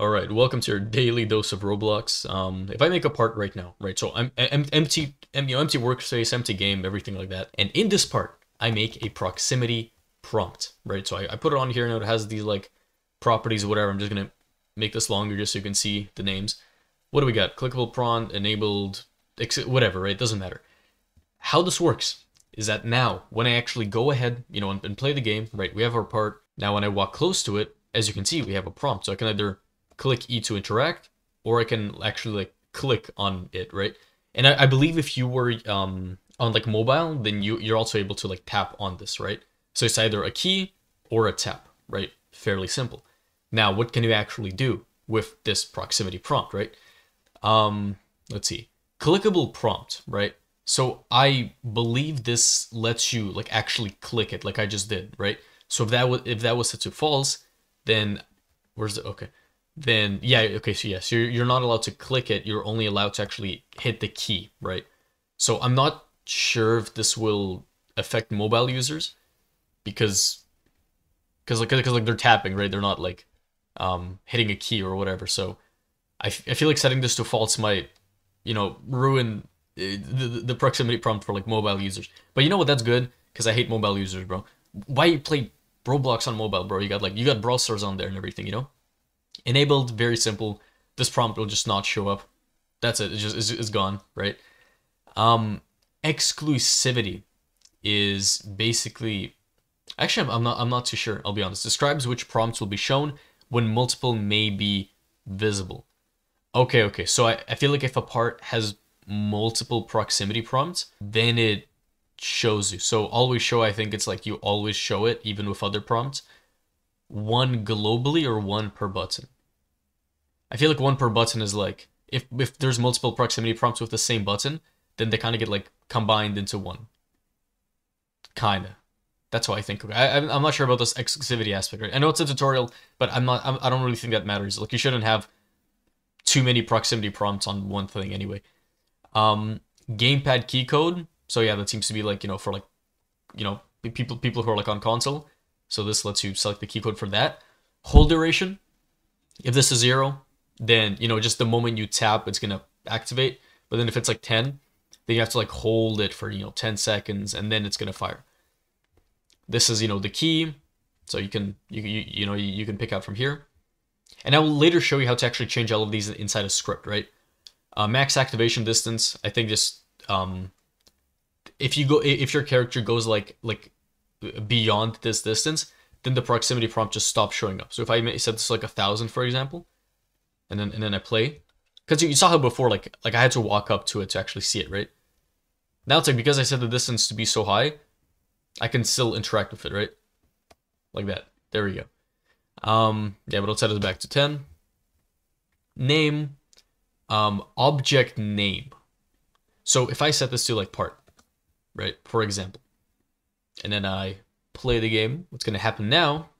All right, welcome to your daily dose of Roblox. If I make a part right now, right? So I'm empty, empty workspace, empty game, everything like that. And in this part, I make a proximity prompt, right? So I put it on here and it has these like properties, whatever. I'm just gonna make this longer just so you can see the names. What do we got? Clickable prompt, enabled, whatever, right? It doesn't matter. How this works is that now when I actually go ahead, you know, and play the game, right? We have our part. Now when I walk close to it, as you can see, we have a prompt. So I can either click E to interact, or I can actually like click on it, right? And I believe if you were on like mobile, then you're also able to like tap on this, right? So it's either a key or a tap, right? Fairly simple. Now, what can you actually do with this proximity prompt, right? Let's see, clickable prompt, right? So I believe this lets you like actually click it, like I just did, right? So if that was set to false, then where's the okay? Then yeah, okay, so yes, you're not allowed to click it. You're only allowed to actually hit the key, right? So I'm not sure if this will affect mobile users because they're tapping, right? They're not like hitting a key or whatever. So I feel like setting this to false might, you know, ruin the proximity prompt for like mobile users. But you know what? That's good because I hate mobile users, bro. Why you play Roblox on mobile, bro? You got browsers on there and everything, you know. Enabled, very simple. This prompt will just not show up. That's it. It's gone, right? Exclusivity is basically, actually, I'm not too sure. I'll be honest. Describes which prompts will be shown when multiple may be visible. Okay, okay. So I feel like if a part has multiple proximity prompts, then it shows you. So always show, I think it's like you always show it even with other prompts. One globally or one per button. I feel like one per button is like if there's multiple proximity prompts with the same button, then they kind of get like combined into one. Kinda. That's how I think. Okay, I'm not sure about this exclusivity aspect, right? I know it's a tutorial, but I don't really think that matters. Like you shouldn't have too many proximity prompts on one thing anyway. Gamepad key code. So yeah, that seems to be like, you know, for like, you know, people who are like on console. So this lets you select the key code for that. Hold duration. If this is 0, then, you know, just the moment you tap, it's going to activate. But then if it's like 10, then you have to like hold it for, you know, 10 seconds and then it's going to fire. This is, you know, the key. So you can pick out from here. And I will later show you how to actually change all of these inside a script, right? Max activation distance. I think just, if your character goes like beyond this distance, then the proximity prompt just stops showing up. So if I set this like 1,000, for example, and then I play, because you saw how before, like I had to walk up to it to actually see it, right? Now it's like, because I set the distance to be so high, I can still interact with it, right? Like that. There we go. Yeah, but I'll set it back to 10. Name, object name. So if I set this to like part, right? For example, and then I play the game, what's going to happen now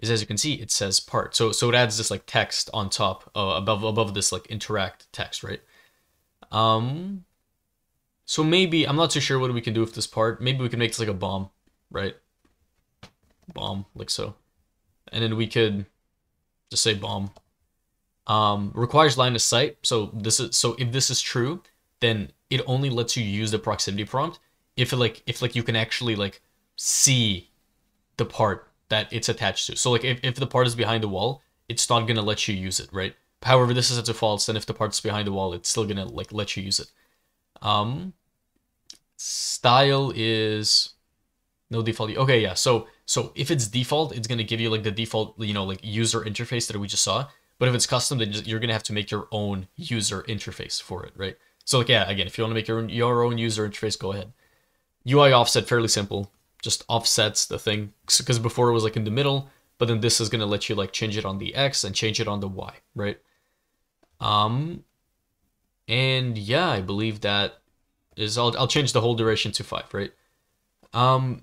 is, as you can see, it says part. So it adds this like text on top, above this like interact text, right? So maybe, I'm not too sure what we can do with this part. Maybe we can make this like a bomb, right? Bomb, like so. And then we could just say bomb. Requires line of sight. So if this is true, then it only lets you use the proximity prompt if you can actually like see the part that it's attached to. So like if the part is behind the wall, it's not going to let you use it, right? However, this is set to false, and if the part's behind the wall, it's still going to like let you use it. Style is no default. Okay, yeah. So if it's default, it's going to give you like the default, you know, like user interface that we just saw. But if it's custom, then you're going to have to make your own user interface for it, right? So like, yeah, again, if you want to make your own user interface, go ahead. UI offset, fairly simple, just offsets the thing, because before it was like in the middle, but then this is going to let you like change it on the X and change it on the Y, right? And yeah, I believe that is all. I'll change the whole duration to 5, right? And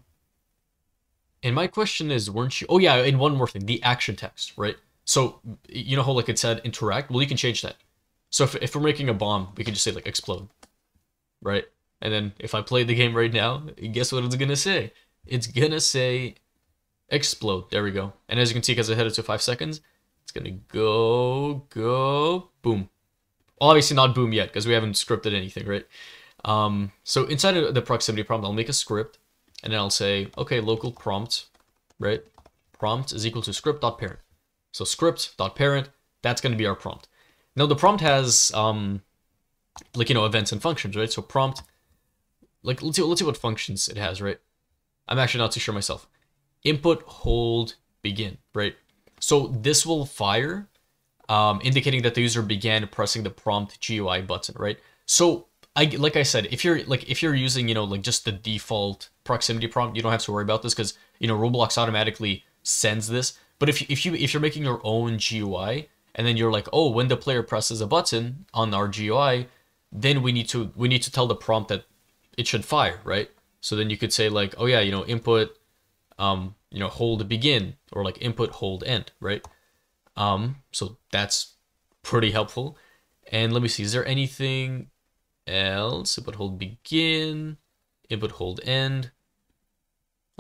my question is, weren't you, oh yeah, and one more thing, the action text, right? So you know how like it said interact, well, you can change that. So if we're making a bomb, we can just say like explode, right? And then if I play the game right now, guess what it's going to say? It's going to say explode. There we go. And as you can see, because I had it to 5 seconds, It's gonna go, boom. Obviously not boom yet, because we haven't scripted anything, right? So inside of the proximity prompt, I'll make a script, and then I'll say, okay, local prompt, right? Prompt is equal to script.parent. So script.parent, that's gonna be our prompt. Now the prompt has, like, you know, events and functions, right? So prompt, like, let's see what functions it has, right? I'm actually not too sure myself. Input, hold, begin, right? So this will fire, indicating that the user began pressing the prompt GUI button, right? So like I said, if you're using, you know, like just the default proximity prompt, you don't have to worry about this because, you know, Roblox automatically sends this. But if you're making your own GUI and then you're like, oh, when the player presses a button on our GUI, then we need to tell the prompt that it should fire, right? So then you could say like, oh yeah, you know, input, you know, hold begin, or like input hold end, right? So that's pretty helpful. And let me see, is there anything else? Input hold begin, input hold end.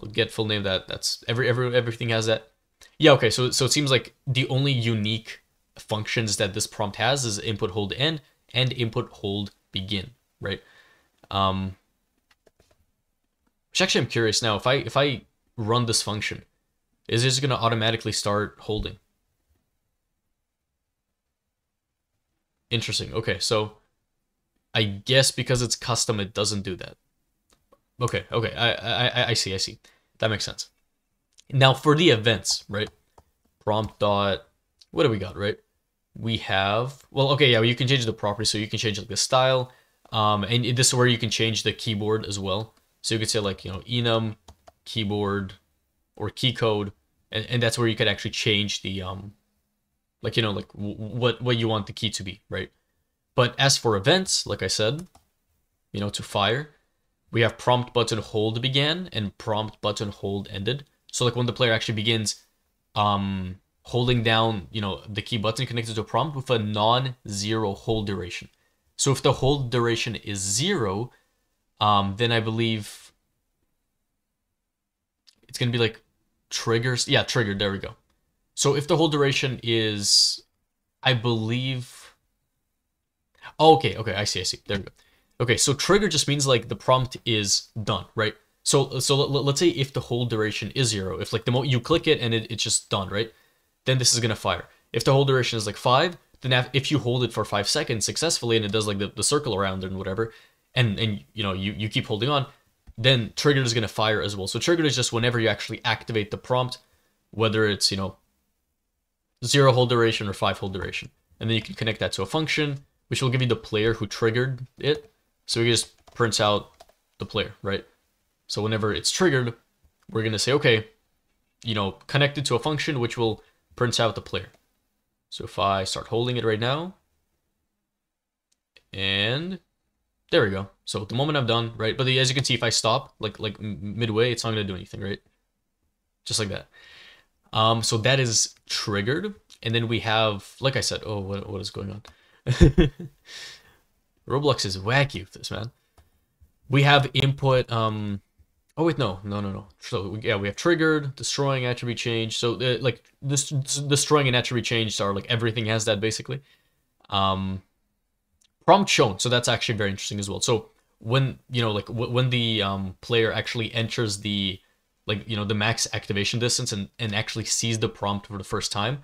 I'll get full name. That's everything has that. Yeah, okay. So it seems like the only unique functions that this prompt has is input hold end and input hold begin, right? Which actually I'm curious now, if I run this function, is this gonna automatically start holding? Interesting. Okay, so I guess because it's custom, it doesn't do that. Okay, I see. That makes sense. Now for the events, right? Prompt dot, what do we got, right? We have, well, okay, yeah, well, you can change the property, so you can change like the style, and this is where you can change the keyboard as well. So you could say like, you know, enum keyboard or key code, and that's where you could actually change the, like, you know, like what you want the key to be, right? But as for events, like I said, you know, to fire, we have prompt button hold began and prompt button hold ended. So like when the player actually begins holding down, you know, the key button connected to a prompt with a non-zero hold duration. So if the hold duration is 0, then I believe it's going to be like triggers. Yeah, triggered. There we go. So if the hold duration is, I believe, oh, okay. I see. There we go. Okay. So trigger just means like the prompt is done, right? So let's say if the hold duration is 0, if like the moment you click it and it's just done, right? Then this is going to fire. If the hold duration is like 5, then if you hold it for 5 seconds successfully and it does like the circle around and whatever, and you know, you keep holding on, then triggered is going to fire as well. So triggered is just whenever you actually activate the prompt, whether it's, you know, 0 hold duration or 5 hold duration. And then you can connect that to a function, which will give you the player who triggered it. So it just prints out the player, right? So whenever it's triggered, we're going to say, okay, you know, connect it to a function, which will print out the player. So if I start holding it right now, and there we go. So at the moment I'm done, right? But as you can see, if I stop like midway, it's not going to do anything, right? Just like that. So that is triggered. And then we have, like I said, oh, what is going on? Roblox is wacky with this, man. We have input, oh wait, no. So yeah, we have triggered, destroying attribute change. So like this destroying an attribute change are like everything has that basically. Prompt shown. So that's actually very interesting as well. So when, you know, like when the player actually enters the, like, you know, the max activation distance and actually sees the prompt for the first time,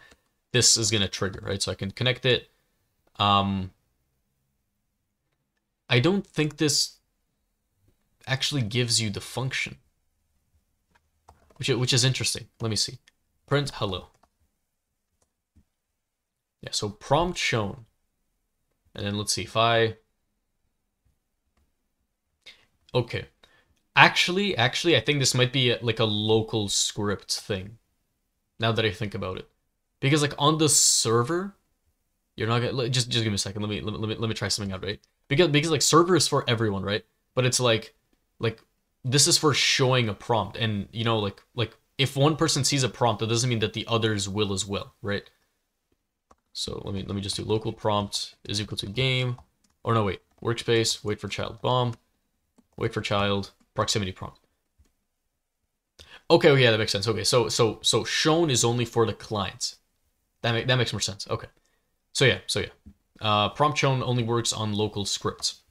this is going to trigger, right? So I can connect it. I don't think this actually gives you the function, which is interesting. Let me see. Print hello. Yeah, so prompt shown. And then let's see if I... Okay. Actually, I think this might be like a local script thing, now that I think about it. Because like on the server, you're not gonna... Just give me a second. Let me try something out, right? Because like server is for everyone, right? But it's like this is for showing a prompt, and you know, like if one person sees a prompt, that doesn't mean that the others will as well, right? So let me just do local prompt is equal to game, or no, wait, workspace, wait for child bomb, wait for child proximity prompt. Okay, yeah, that makes sense. Okay, so shown is only for the clients. That makes more sense. Okay. So yeah. Prompt chown only works on local scripts,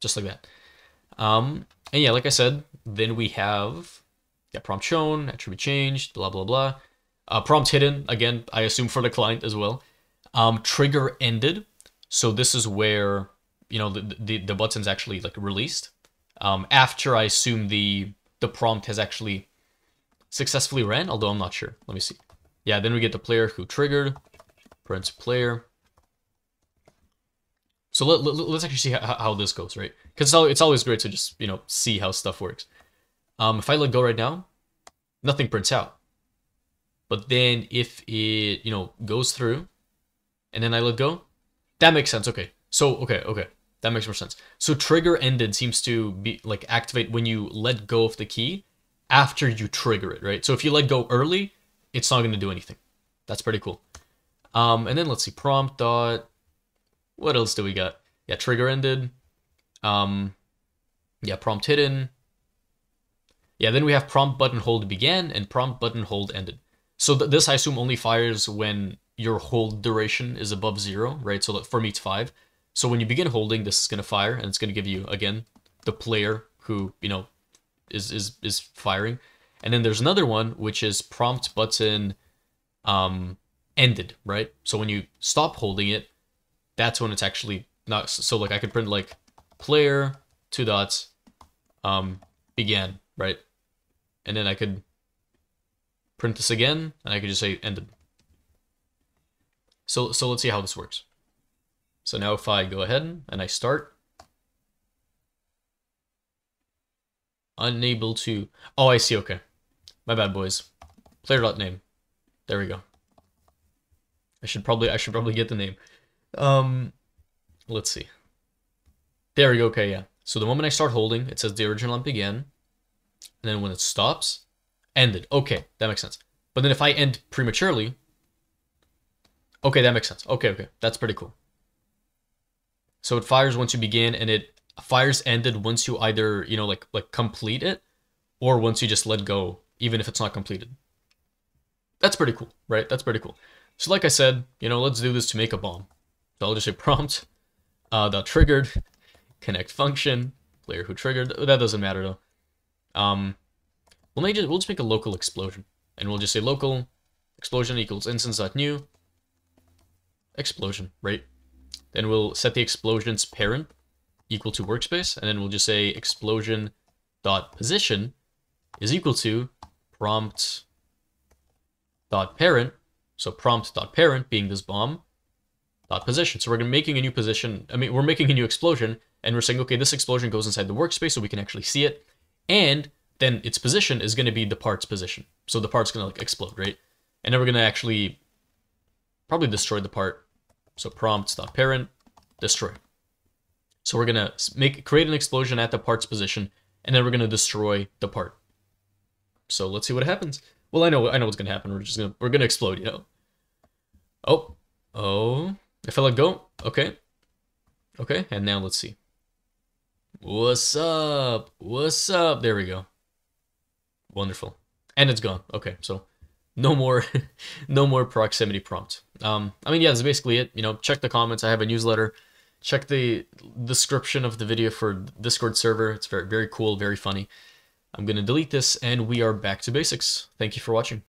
just like that. And yeah, like I said, then we have prompt chown, attribute changed, blah, blah, blah. Prompt hidden, again, I assume for the client as well. Trigger ended. So this is where, you know, the button's actually like released. After I assume the prompt has actually successfully ran, although I'm not sure. Let me see. Yeah, then we get the player who triggered, parents player. So let's actually see how this goes, right? Because it's always great to just, you know, see how stuff works. If I let go right now, nothing prints out. But then if it, you know, goes through and then I let go, that makes sense. Okay. So, okay. That makes more sense. So trigger ended seems to be like activate when you let go of the key after you trigger it, right? So if you let go early, it's not going to do anything. That's pretty cool. And then let's see, prompt dot. What else do we got? Yeah, trigger ended. Yeah, prompt hidden. Yeah, then we have prompt button hold began and prompt button hold ended. So this, I assume, only fires when your hold duration is above 0, right? So for me, it's 5. So when you begin holding, this is going to fire, and it's going to give you, again, the player who, you know, is firing. And then there's another one, which is prompt button ended, right? So when you stop holding it, that's when it's actually not. So like I could print like player : began, right? And then I could print this again and I could just say ended. So let's see how this works. So now if I go ahead and I start, unable to, oh, I see. Okay. My bad, boys. Player.name. There we go. I should probably get the name. Let's see. There we go. Okay. Yeah. So the moment I start holding, it says the original prompt began. And then when it stops, ended. Okay. That makes sense. But then if I end prematurely, okay, that makes sense. Okay. That's pretty cool. So it fires once you begin and it fires ended once you either, you know, like complete it or once you just let go, even if it's not completed. That's pretty cool, right? That's pretty cool. So like I said, you know, let's do this to make a bomb. So I'll just say prompt, dot triggered, connect function, player who triggered. That doesn't matter though. We'll just make a local explosion, and we'll just say local explosion equals instance.new explosion, right? Then we'll set the explosion's parent equal to workspace, and then we'll just say explosion dot position is equal to prompt dot parent. So prompt dot parent being this bomb dot position. So we're making a new position. I mean, we're making a new explosion, and we're saying, okay, this explosion goes inside the workspace so we can actually see it, and then its position is going to be the part's position. So the part's going to like explode, right? And then we're going to actually probably destroy the part. So prompt.parent, destroy. So we're going to create an explosion at the part's position, and then we're going to destroy the part. So let's see what happens. Well, I know what's going to happen. We're going to explode, you know. Oh, if I let go. Okay. And now let's see. What's up? There we go. Wonderful. And it's gone. Okay, so no more proximity prompt. I mean, yeah, that's basically it. You know, check the comments. I have a newsletter. Check the description of the video for Discord server. It's very, very cool, very funny. I'm going to delete this, and we are back to basics. Thank you for watching.